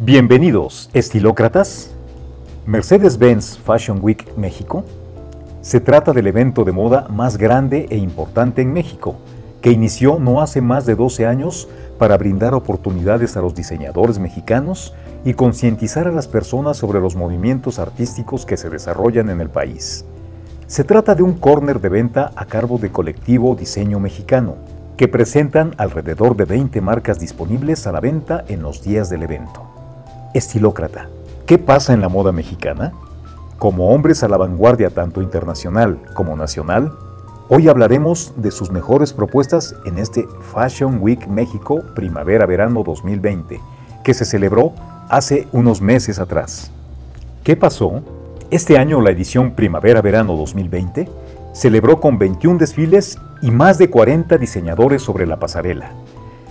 Bienvenidos, estilócratas. Mercedes-Benz Fashion Week México se trata del evento de moda más grande e importante en México, que inició no hace más de 12 años para brindar oportunidades a los diseñadores mexicanos y concientizar a las personas sobre los movimientos artísticos que se desarrollan en el país. Se trata de un córner de venta a cargo de Colectivo Diseño Mexicano, que presentan alrededor de 20 marcas disponibles a la venta en los días del evento. Estilócrata, ¿qué pasa en la moda mexicana? Como hombres a la vanguardia tanto internacional como nacional, hoy hablaremos de sus mejores propuestas en este Fashion Week México Primavera-Verano 2020, que se celebró hace unos meses atrás. ¿Qué pasó? Este año la edición Primavera-Verano 2020 celebró con 21 desfiles y más de 40 diseñadores sobre la pasarela.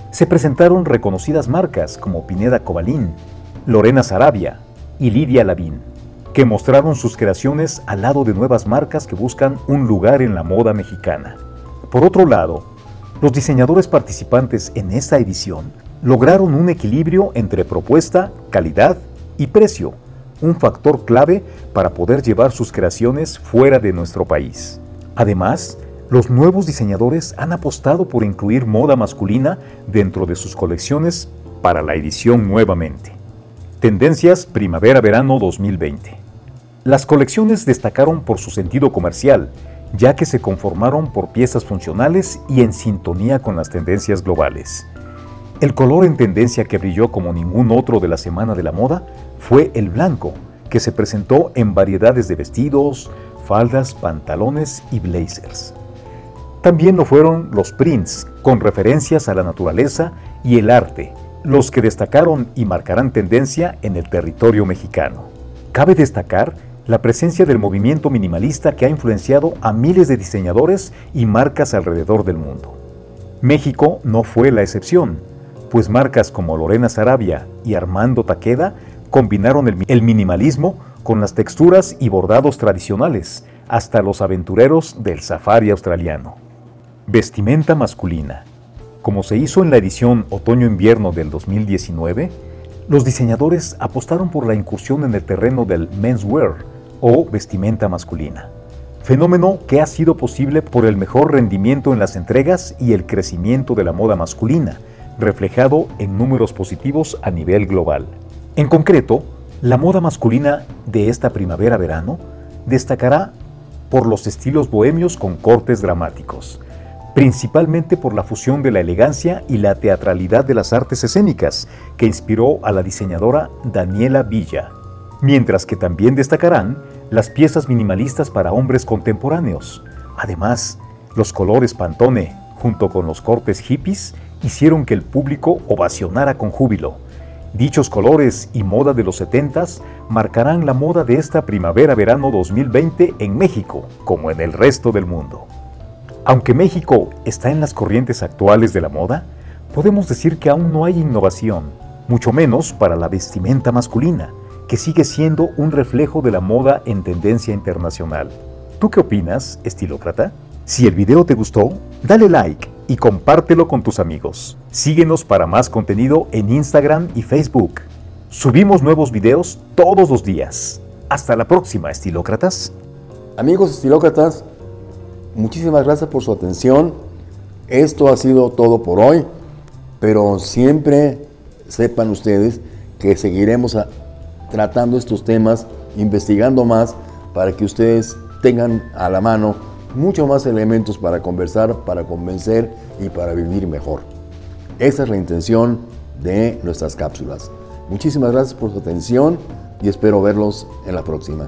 Se presentaron reconocidas marcas como Pineda Covalín, Lorena Sarabia y Lidia Lavín, que mostraron sus creaciones al lado de nuevas marcas que buscan un lugar en la moda mexicana. Por otro lado, los diseñadores participantes en esta edición lograron un equilibrio entre propuesta, calidad y precio, un factor clave para poder llevar sus creaciones fuera de nuestro país. Además, los nuevos diseñadores han apostado por incluir moda masculina dentro de sus colecciones para la edición nuevamente. Tendencias Primavera-Verano 2020. Las colecciones destacaron por su sentido comercial, ya que se conformaron por piezas funcionales y en sintonía con las tendencias globales. El color en tendencia que brilló como ningún otro de la Semana de la Moda fue el blanco, que se presentó en variedades de vestidos, faldas, pantalones y blazers. También lo fueron los prints, con referencias a la naturaleza y el arte, los que destacaron y marcarán tendencia en el territorio mexicano. Cabe destacar la presencia del movimiento minimalista que ha influenciado a miles de diseñadores y marcas alrededor del mundo. México no fue la excepción, pues marcas como Lorena Sarabia y Armando Taqueda combinaron el minimalismo con las texturas y bordados tradicionales, hasta los aventureros del safari australiano. Vestimenta masculina. Como se hizo en la edición Otoño-Invierno del 2019, los diseñadores apostaron por la incursión en el terreno del menswear o vestimenta masculina, fenómeno que ha sido posible por el mejor rendimiento en las entregas y el crecimiento de la moda masculina, reflejado en números positivos a nivel global. En concreto, la moda masculina de esta primavera-verano destacará por los estilos bohemios con cortes dramáticos, principalmente por la fusión de la elegancia y la teatralidad de las artes escénicas que inspiró a la diseñadora Daniela Villa, mientras que también destacarán las piezas minimalistas para hombres contemporáneos. Además, los colores Pantone, junto con los cortes hippies, hicieron que el público ovacionara con júbilo. Dichos colores y moda de los 70s marcarán la moda de esta primavera-verano 2020 en México, como en el resto del mundo. Aunque México está en las corrientes actuales de la moda, podemos decir que aún no hay innovación, mucho menos para la vestimenta masculina, que sigue siendo un reflejo de la moda en tendencia internacional. ¿Tú qué opinas, estilócrata? Si el video te gustó, dale like y compártelo con tus amigos. Síguenos para más contenido en Instagram y Facebook. Subimos nuevos videos todos los días. Hasta la próxima, estilócratas. Amigos estilócratas, muchísimas gracias por su atención. Esto ha sido todo por hoy, pero siempre sepan ustedes que seguiremos tratando estos temas, investigando más, para que ustedes tengan a la mano mucho más elementos para conversar, para convencer y para vivir mejor. Esa es la intención de nuestras cápsulas. Muchísimas gracias por su atención y espero verlos en la próxima.